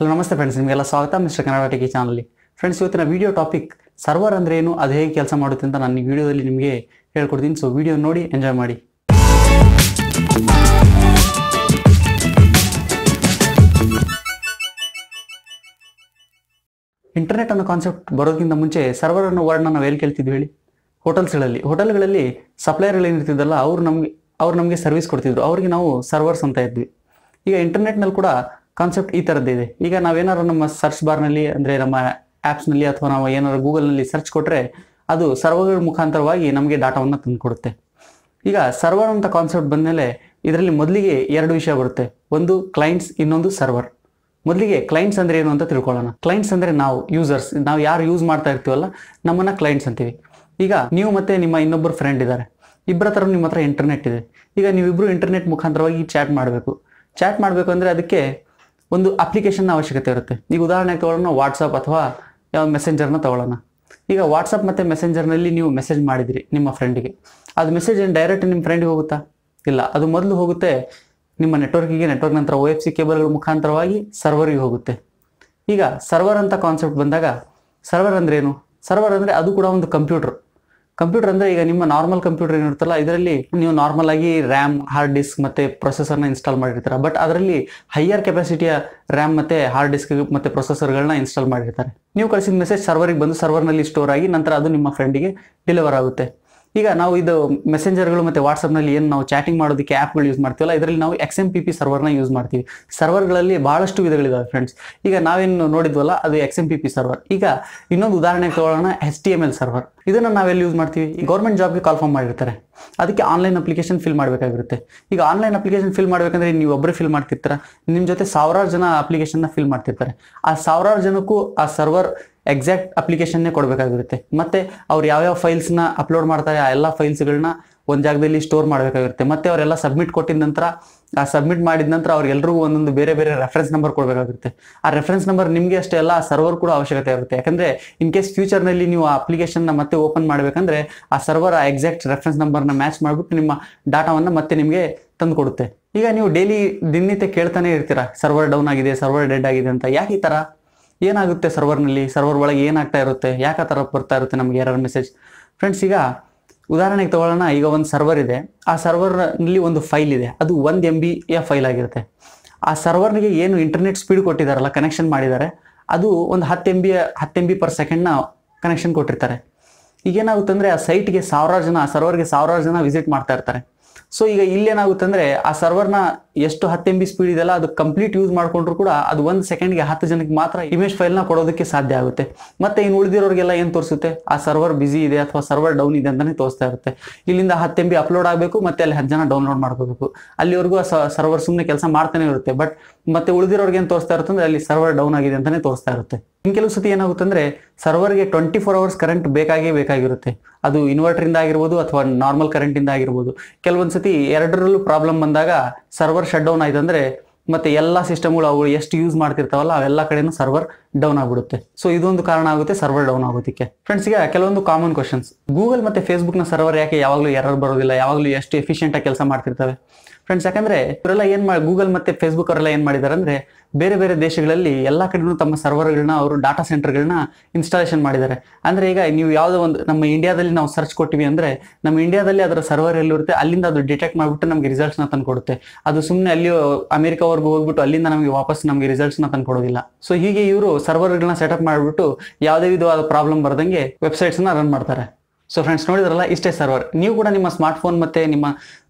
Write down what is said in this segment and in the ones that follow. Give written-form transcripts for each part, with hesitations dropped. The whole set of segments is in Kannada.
ಹಲೋ ನಮಸ್ತೆ ಫ್ರೆಂಡ್ಸ್, ನಿಮಗೆಲ್ಲ ಸ್ವಾಗತ mister Kannada tech channel. Friends, ಇವತ್ತಿನ ವಿಡಿಯೋ ಟಾಪಿಕ್ ಸರ್ವರ್ ಅಂದ್ರೆ ಏನು, ಅದು ಹೇಗೆ ಕೆಲಸ ಮಾಡುತ್ತೆ ಅಂತ ನಾನು ಈ ವಿಡಿಯೋದಲ್ಲಿ ನಿಮಗೆ ಹೇಳ್ಕೊಡ್ತೀನಿ. ಸೊ ವಿಡಿಯೋ ನೋಡಿ ಎಂಜಾಯ್ ಮಾಡಿ. ಇಂಟರ್ನೆಟ್ ಅನ್ನೋ ಕಾನ್ಸೆಪ್ಟ್ ಬರೋದಕ್ಕಿಂತ ಮುಂಚೆ ಸರ್ವರ್ ಅನ್ನೋ ವರ್ಡ್ನ ನಾವು ಎಲ್ಲಿ ಕೇಳ್ತಿದ್ವಿ ಹೇಳಿ? ಹೋಟೆಲ್ಗಳಲ್ಲಿ ಸಪ್ಲೈಯರ್ಗಳು ಏನಿರ್ತಿದ್ದಲ್ಲ, ಅವ್ರು ನಮಗೆ ಸರ್ವಿಸ್ ಕೊಡ್ತಿದ್ರು, ಅವ್ರಿಗೆ ನಾವು ಸರ್ವರ್ಸ್ ಅಂತ ಇದ್ವಿ. ಈಗ ಇಂಟರ್ನೆಟ್ನಲ್ಲಿ ಕೂಡ ಕಾನ್ಸೆಪ್ಟ್ ಈ ಥರದ್ದಿದೆ. ಈಗ ನಾವೇನಾರು ನಮ್ಮ ಸರ್ಚ್ ಬಾರ್ನಲ್ಲಿ ಅಂದರೆ ನಮ್ಮ ಆ್ಯಪ್ಸ್ನಲ್ಲಿ ಅಥವಾ ನಾವು ಏನಾರು ಗೂಗಲ್ನಲ್ಲಿ ಸರ್ಚ್ ಕೊಟ್ಟರೆ ಅದು ಸರ್ವರ್ಗಳ ಮುಖಾಂತರವಾಗಿ ನಮಗೆ ಡಾಟಾವನ್ನು ತಂದು ಕೊಡುತ್ತೆ. ಈಗ ಸರ್ವರ್ ಅಂತ ಕಾನ್ಸೆಪ್ಟ್ ಬಂದಮೇಲೆ ಇದರಲ್ಲಿ ಮೊದಲಿಗೆ ಎರಡು ವಿಷಯ ಬರುತ್ತೆ, ಒಂದು ಕ್ಲೈಂಟ್ಸ್, ಇನ್ನೊಂದು ಸರ್ವರ್. ಮೊದಲಿಗೆ ಕ್ಲೈಂಟ್ಸ್ ಅಂದರೆ ಏನು ಅಂತ ತಿಳ್ಕೊಳ್ಳೋಣ. ಕ್ಲೈಂಟ್ಸ್ ಅಂದರೆ ನಾವು ಯೂಸರ್ಸ್, ನಾವು ಯಾರು ಯೂಸ್ ಮಾಡ್ತಾ ಇರ್ತೀವಲ್ಲ ನಮ್ಮನ್ನು ಕ್ಲೈಂಟ್ಸ್ ಅಂತೀವಿ. ಈಗ ನೀವು ಮತ್ತು ನಿಮ್ಮ ಇನ್ನೊಬ್ಬರು ಫ್ರೆಂಡ್ ಇದ್ದಾರೆ, ಇಬ್ಬರ ಥರ ನಿಮ್ಮ ಹತ್ರ ಇಂಟರ್ನೆಟ್ ಇದೆ. ಈಗ ನೀವಿಬ್ಬರು ಇಂಟರ್ನೆಟ್ ಮುಖಾಂತರವಾಗಿ ಚಾಟ್ ಮಾಡಬೇಕು ಅಂದರೆ ಅದಕ್ಕೆ ಒಂದು ಅಪ್ಲಿಕೇಶನ್ನ ಅವಶ್ಯಕತೆ ಇರುತ್ತೆ. ಈಗ ಉದಾಹರಣೆಗೆ ತೊಗೊಳ್ಳೋಣ ವಾಟ್ಸಪ್ ಅಥವಾ ಯಾವ ಮೆಸೆಂಜರ್ನ ತೊಗೊಳ್ಳೋಣ. ಈಗ ವಾಟ್ಸಪ್ ಮತ್ತು ಮೆಸೆಂಜರ್ನಲ್ಲಿ ನೀವು ಮೆಸೇಜ್ ಮಾಡಿದಿರಿ ನಿಮ್ಮ ಫ್ರೆಂಡಿಗೆ, ಅದು ಮೆಸೇಜ್ ಏನು ಡೈರೆಕ್ಟ್ ನಿಮ್ಮ ಫ್ರೆಂಡಿಗೆ ಹೋಗುತ್ತಾ? ಇಲ್ಲ, ಅದು ಮೊದಲು ಹೋಗುತ್ತೆ ನಿಮ್ಮ ನೆಟ್ವರ್ಕಿಗೆ, ನೆಟ್ವರ್ಕ್ ನಂತರ OFC ಕೇಬಲ್ಗಳ ಮುಖಾಂತರವಾಗಿ ಸರ್ವರಿಗೆ ಹೋಗುತ್ತೆ. ಈಗ ಸರ್ವರ್ ಅಂತ ಕಾನ್ಸೆಪ್ಟ್ ಬಂದಾಗ ಸರ್ವರ್ ಅಂದರೆ ಏನು? ಸರ್ವರ್ ಅಂದರೆ ಅದು ಕೂಡ ಒಂದು ಕಂಪ್ಯೂಟರ್ ಅಂದರೆ ಈಗ ನಿಮ್ಮ ನಾರ್ಮಲ್ ಕಂಪ್ಯೂಟರ್ ಏನಿರುತ್ತಲ್ಲ, ಇದರಲ್ಲಿ ನೀವು ನಾರ್ಮಲ್ ಆಗಿ ರ್ಯಾಮ್, ಹಾರ್ಡ್ ಡಿಸ್ಕ್ ಮತ್ತು ಪ್ರೊಸೆಸರ್ನ ಇನ್ಸ್ಟಾಲ್ ಮಾಡಿರ್ತಾರೆ. ಬಟ್ ಅದರಲ್ಲಿ ಹೈಯರ್ ಕೆಪಾಸಿಟಿಯ ರ್ಯಾಮ್ ಮತ್ತು ಹಾರ್ಡ್ ಡಿಸ್ಕ್ ಮತ್ತು ಪ್ರೊಸೆಸರ್ಗಳನ್ನ ಇನ್ಸ್ಟಾಲ್ ಮಾಡಿರ್ತಾರೆ. ನೀವು ಕಳಿಸಿದ ಮೆಸೇಜ್ ಸರ್ವರಿಗೆ ಬಂದು ಸರ್ವರ್ನಲ್ಲಿ ಸ್ಟೋರ್ ಆಗಿ ನಂತರ ಅದು ನಿಮ್ಮ ಫ್ರೆಂಡಿಗೆ ಡೆಲಿವರ್ ಆಗುತ್ತೆ. ಈಗ ನಾವು ಇದು ಮೆಸೆಂಜರ್ಗಳು ಮತ್ತು ವಾಟ್ಸಪ್ನಲ್ಲಿ ಏನು ನಾವು ಚಾಟಿಂಗ್ ಮಾಡೋದಕ್ಕೆ ಆ್ಯಪ್ಗಳು ಯೂಸ್ ಮಾಡ್ತೀವಲ್ಲ, ಇದರಲ್ಲಿ ನಾವು XMPP ಸರ್ವರ್ನ ಯೂಸ್ ಮಾಡ್ತೀವಿ. ಸರ್ವರ್ಗಳಲ್ಲಿ ಭಾಳಷ್ಟು ವಿಧಗಳಿದ್ದಾವೆ ಫ್ರೆಂಡ್ಸ್. ಈಗ ನಾವೇನು ನೋಡಿದ್ವಲ್ಲ ಅದು XMPP ಸರ್ವರ್. ಈಗ ಇನ್ನೊಂದು ಉದಾಹರಣೆಗೆ ತೊಗೊಳ್ಳೋಣ, HTML ಸರ್ವರ್. ಇದನ್ನು ನಾವೆಲ್ಲಿ ಯೂಸ್ ಮಾಡ್ತೀವಿ? ಗೌರ್ಮೆಂಟ್ ಜಾಬ್ಗೆ ಕಾಲ್ಫಾರ್ಮ್ ಮಾಡಿರ್ತಾರೆ, ಅದಕ್ಕೆ ಆನ್ಲೈನ್ ಅಪ್ಲಿಕೇಶನ್ ಫಿಲ್ ಮಾಡಬೇಕಾಗಿರುತ್ತೆ. ಈಗ ಆನ್ಲೈನ್ ಅಪ್ಲಿಕೇಶನ್ ಫಿಲ್ ಮಾಡಬೇಕಂದ್ರೆ ನೀವು ಒಬ್ಬರೇ ಫಿಲ್ ಮಾಡ್ತಿರ್ತಾರೆ, ನಿಮ್ಮ ಜೊತೆ ಸಾವಿರಾರು ಜನ ಅಪ್ಲಿಕೇಶನ್ನ ಫಿಲ್ ಮಾಡ್ತಿರ್ತಾರೆ. ಆ ಸಾವಿರಾರು ಜನಕ್ಕೂ ಆ ಸರ್ವರ್ ಎಕ್ಸಾಕ್ಟ್ ಅಪ್ಲಿಕೇಶನ್ನೇ ಕೊಡಬೇಕಾಗಿರುತ್ತೆ. ಮತ್ತು ಅವ್ರು ಯಾವ್ಯಾವ ಫೈಲ್ಸ್ನ ಅಪ್ಲೋಡ್ ಮಾಡ್ತಾರೆ ಆ ಎಲ್ಲ ಫೈಲ್ಸ್ಗಳನ್ನ ಒಂದು ಜಾಗದಲ್ಲಿ ಸ್ಟೋರ್ ಮಾಡಬೇಕಾಗಿರುತ್ತೆ. ಮತ್ತು ಅವರೆಲ್ಲ ಸಬ್ಮಿಟ್ ಕೊಟ್ಟಿದ ನಂತರ, ಆ ಸಬ್ಮಿಟ್ ಮಾಡಿದ ನಂತರ ಅವ್ರಿಗೆಲ್ರಿಗೂ ಒಂದೊಂದು ಬೇರೆ ಬೇರೆ ರೆಫರೆನ್ಸ್ ನಂಬರ್ ಕೊಡಬೇಕಾಗಿರುತ್ತೆ. ಆ ರೆಫರೆನ್ಸ್ ನಂಬರ್ ನಿಮಗೆ ಅಷ್ಟೇ ಅಲ್ಲ, ಆ ಸರ್ವರ್ ಕೂಡ ಅವಶ್ಯಕತೆ ಇರುತ್ತೆ. ಯಾಕಂದರೆ ಇನ್ ಕೇಸ್ ಫ್ಯೂಚರ್ನಲ್ಲಿ ನೀವು ಆ ಅಪ್ಲಿಕೇಶನ್ನ ಮತ್ತೆ ಓಪನ್ ಮಾಡಬೇಕಂದ್ರೆ ಆ ಸರ್ವರ್ ಆ ಎಕ್ಸಾಕ್ಟ್ ರೆಫರೆನ್ಸ್ ನಂಬರ್ನ ಮ್ಯಾಚ್ ಮಾಡಿಬಿಟ್ಟು ನಿಮ್ಮ ಡಾಟಾವನ್ನು ಮತ್ತೆ ನಿಮಗೆ ತಂದು ಕೊಡುತ್ತೆ. ಈಗ ನೀವು ದಿನನಿತ್ಯ ಕೇಳ್ತಾನೆ ಇರ್ತೀರಾ ಸರ್ವರ್ ಡೌನ್ ಆಗಿದೆ, ಸರ್ವರ್ ಡೆಡ್ ಆಗಿದೆ ಅಂತ. ಯಾಕೆ ಈ ಥರ? ಏನಾಗುತ್ತೆ ಸರ್ವರ್ನಲ್ಲಿ, ಸರ್ವರ್ ಒಳಗೆ ಏನಾಗ್ತಾ ಇರುತ್ತೆ, ಯಾಕೆ ಆ ಥರ ಬರ್ತಾ ಇರುತ್ತೆ ನಮಗೆ ಎರರ್ ಮೆಸೇಜ್? ಫ್ರೆಂಡ್ಸ್, ಈಗ ಉದಾಹರಣೆಗೆ ತೊಗೊಳ್ಳೋಣ, ಈಗ ಒಂದು ಸರ್ವರ್ ಇದೆ, ಆ ಸರ್ವರ್ನಲ್ಲಿ ಒಂದು ಫೈಲ್ ಇದೆ, ಅದು 1 MBಯ ಫೈಲ್ ಆಗಿರುತ್ತೆ. ಆ ಸರ್ವರ್ನಿಗೆ ಏನು ಇಂಟರ್ನೆಟ್ ಸ್ಪೀಡ್ ಕೊಟ್ಟಿದ್ದಾರಲ್ಲ, ಕನೆಕ್ಷನ್ ಮಾಡಿದ್ದಾರೆ, ಅದು ಒಂದು 10 MB per second ಕನೆಕ್ಷನ್ ಕೊಟ್ಟಿರ್ತಾರೆ. ಈಗೇನಾಗುತ್ತೆ ಅಂದರೆ ಆ ಸೈಟ್ಗೆ ಸಾವಿರಾರು ಜನ, ಆ ಸರ್ವರ್ಗೆ ಸಾವಿರಾರು ಜನ ವಿಸಿಟ್ ಮಾಡ್ತಾ ಇರ್ತಾರೆ. ಸೊ ಈಗ ಇಲ್ಲೇನಾಗುತ್ತೆ ಅಂದರೆ ಆ ಸರ್ವರ್ನ ಎಷ್ಟು 10 MB ಸ್ಪೀಡ್ ಇದೆಯಲ್ಲ ಅದು ಕಂಪ್ಲೀಟ್ ಯೂಸ್ ಮಾಡಿಕೊಂಡ್ರು ಕೂಡ ಅದು 1 secondಗೆ 10 ಜನಕ್ಕೆ ಮಾತ್ರ ಇಮೇಜ್ ಫೈಲ್ನ ಕೊಡೋದಕ್ಕೆ ಸಾಧ್ಯ ಆಗುತ್ತೆ. ಮತ್ತು ಇನ್ನು ಉಳಿದಿರೋರಿಗೆಲ್ಲ ಏನು ತೋರಿಸುತ್ತೆ? ಆ ಸರ್ವರ್ ಬಿಸಿ ಇದೆ ಅಥವಾ ಸರ್ವರ್ ಡೌನ್ ಇದೆ ಅಂತಲೇ ತೋರಿಸ್ತಾ ಇರುತ್ತೆ. ಇಲ್ಲಿಂದ 10 MB ಅಪ್ಲೋಡ್ ಆಗಬೇಕು, ಮತ್ತು ಅಲ್ಲಿ 10 ಜನ ಡೌನ್ಲೋಡ್ ಮಾಡ್ಕೋಬೇಕು. ಅಲ್ಲಿವರೆಗೂ ಆ ಸರ್ವರ್ ಸುಮ್ಮನೆ ಕೆಲಸ ಮಾಡ್ತಾನೆ ಇರುತ್ತೆ. ಬಟ್ ಮತ್ತೆ ಉಳಿದಿರೋರಿಗೆ ಏನು ತೋರಿಸ್ತಾ ಇರುತ್ತೆ ಅಂದರೆ ಅಲ್ಲಿ ಸರ್ವರ್ ಡೌನ್ ಆಗಿದೆ ಅಂತಲೇ ತೋರಿಸ್ತಾ ಇರುತ್ತೆ. ಇನ್ನು ಕೆಲವು ಸತಿ ಏನಾಗುತ್ತೆ ಅಂದರೆ ಸರ್ವರ್ಗೆ 24 hours ಕರೆಂಟ್ ಬೇಕಾಗಿರುತ್ತೆ. ಅದು ಇನ್ವರ್ಟರಿಂದ ಆಗಿರ್ಬೋದು ಅಥವಾ ನಾರ್ಮಲ್ ಕರೆಂಟಿಂದ ಆಗಿರ್ಬೋದು. ಕೆಲವೊಂದು ಸತಿ ಎರಡರಲ್ಲೂ ಪ್ರಾಬ್ಲಮ್ ಬಂದಾಗ ಸರ್ವರ್ ಶಟ್ ಡೌನ್ ಆಯಿತು ಅಂದರೆ ಮತ್ತು ಎಲ್ಲ ಸಿಸ್ಟಮ್ಗಳು ಅವು ಎಷ್ಟು ಯೂಸ್ ಮಾಡ್ತಿರ್ತಾವಲ್ಲ ಅವೆಲ್ಲ ಕಡೆಯೂ ಸರ್ವರ್ ಡೌನ್ ಆಗಿಬಿಡುತ್ತೆ. ಸೊ ಇದೊಂದು ಕಾರಣ ಆಗುತ್ತೆ ಸರ್ವರ್ ಡೌನ್ ಆಗೋದಕ್ಕೆ. ಫ್ರೆಂಡ್ಸ್, ಈಗ ಕೆಲವೊಂದು ಕಾಮನ್ ಕ್ವಶನ್ಸ್. ಗೂಗಲ್ ಮತ್ತು ಫೇಸ್ಬುಕ್ನ ಸರ್ವರ್ ಯಾಕೆ ಯಾವಾಗಲೂ ಎರರ್ ಬರೋದಿಲ್ಲ, ಯಾವಾಗಲೂ ಎಷ್ಟು ಎಫಿಷಿಯೆಂಟಾಗಿ ಕೆಲಸ ಮಾಡ್ತಿರ್ತವೆ? ಫ್ರೆಂಡ್ಸ್, ಯಾಕಂದರೆ ಇವರೆಲ್ಲ ಏನು ಮಾಡಿ, ಗೂಗಲ್ ಮತ್ತು ಫೇಸ್ಬುಕ್ ಅವರೆಲ್ಲ ಏನು ಮಾಡಿದ್ದಾರೆ ಅಂದರೆ ಬೇರೆ ಬೇರೆ ದೇಶಗಳಲ್ಲಿ ಎಲ್ಲ ಕಡೆಯೂ ತಮ್ಮ ಸರ್ವರ್ಗಳನ್ನ, ಅವರು ಡಾಟಾ ಸೆಂಟರ್ಗಳನ್ನ ಇನ್ಸ್ಟಾಲೇಷನ್ ಮಾಡಿದ್ದಾರೆ. ಅಂದರೆ ಈಗ ನೀವು ಯಾವುದೋ ಒಂದು ನಮ್ಮ ಇಂಡಿಯಾದಲ್ಲಿ ನಾವು ಸರ್ಚ್ ಕೊಟ್ಟಿವಿ ಅಂದರೆ ನಮ್ಮ ಇಂಡಿಯಾದಲ್ಲಿ ಅದರ ಸರ್ವರ್ ಎಲ್ಲಿರುತ್ತೆ ಅಲ್ಲಿಂದ ಅದು ಡಿಟೆಕ್ಟ್ ಮಾಡಿಬಿಟ್ಟು ನಮಗೆ ರಿಸಲ್ಟ್ಸ್ನ ತಂದು ಕೊಡುತ್ತೆ. ಅದು ಸುಮ್ಮನೆ ಅಲ್ಲಿ ಅಮೆರಿಕಾವರೆಗೂ ಹೋಗ್ಬಿಟ್ಟು ಅಲ್ಲಿಂದ ನಮಗೆ ವಾಪಸ್ ನಮಗೆ ರಿಸಲ್ಟ್ಸ್ನ ತಂದು ಕೊಡೋದಿಲ್ಲ. ಸೊ ಹೀಗೆ ಇವರು ಸರ್ವರ್ಗಳನ್ನ ಸೆಟಪ್ ಮಾಡಿಬಿಟ್ಟು ಯಾವುದೇ ವಿಧವಾದ ಪ್ರಾಬ್ಲಮ್ ಬರದಂಗೆ ವೆಬ್ಸೈಟ್ಸ್ನ ರನ್ ಮಾಡ್ತಾರೆ. ಸೊ ಫ್ರೆಂಡ್ಸ್, ನೋಡಿದ್ರಲ್ಲ ಇಷ್ಟೇ ಸರ್ವರ್. ನೀವು ಕೂಡ ನಿಮ್ಮ ಸ್ಮಾರ್ಟ್ಫೋನ್ ಮತ್ತು ನಿಮ್ಮ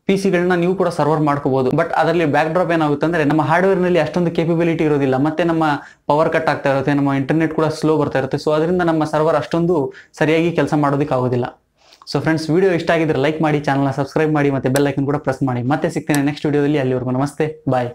PC ಗಳನ್ನ ನೀವು ಕೂಡ ಸರ್ವರ್ ಮಾಡ್ಕೋಬೋದು. ಬಟ್ ಅದರಲ್ಲಿ ಬ್ಯಾಕ್ಡ್ರಾಪ್ ಏನಾಗುತ್ತೆ ಅಂದರೆ ನಮ್ಮ ಹಾರ್ಡ್ವೇರ್ನಲ್ಲಿ ಅಷ್ಟೊಂದು ಕೇಪಬಿಲಿಟಿ ಇರೋದಿಲ್ಲ, ಮತ್ತು ನಮ್ಮ ಪವರ್ ಕಟ್ ಆಗ್ತಾ ಇರುತ್ತೆ, ನಮ್ಮ ಇಂಟರ್ನೆಟ್ ಕೂಡ ಸ್ಲೋ ಬರ್ತಾ ಇರುತ್ತೆ. ಸೊ ಅದರಿಂದ ನಮ್ಮ ಸರ್ವರ್ ಅಷ್ಟೊಂದು ಸರಿಯಾಗಿ ಕೆಲಸ ಮಾಡೋದಕ್ಕಾಗೋದಿಲ್ಲ. ಸೊ ಫ್ರೆಂಡ್ಸ್, ವಿಡಿಯೋ ಇಷ್ಟ ಆಗಿದ್ರೆ ಲೈಕ್ ಮಾಡಿ, ಚಾನಲ್ನ ಸಬ್ಸ್ಕ್ರೈಬ್ ಮಾಡಿ, ಮತ್ತು ಬೆಲ್ ಐಕನ್ ಕೂಡ ಪ್ರೆಸ್ ಮಾಡಿ. ಮತ್ತೆ ಸಿಗ್ತೇನೆ ನೆಕ್ಸ್ಟ್ ವಿಡಿಯೋದಲ್ಲಿ. ಅಲ್ಲಿವರೆಗೂ ನಮಸ್ತೆ, ಬಾಯ್.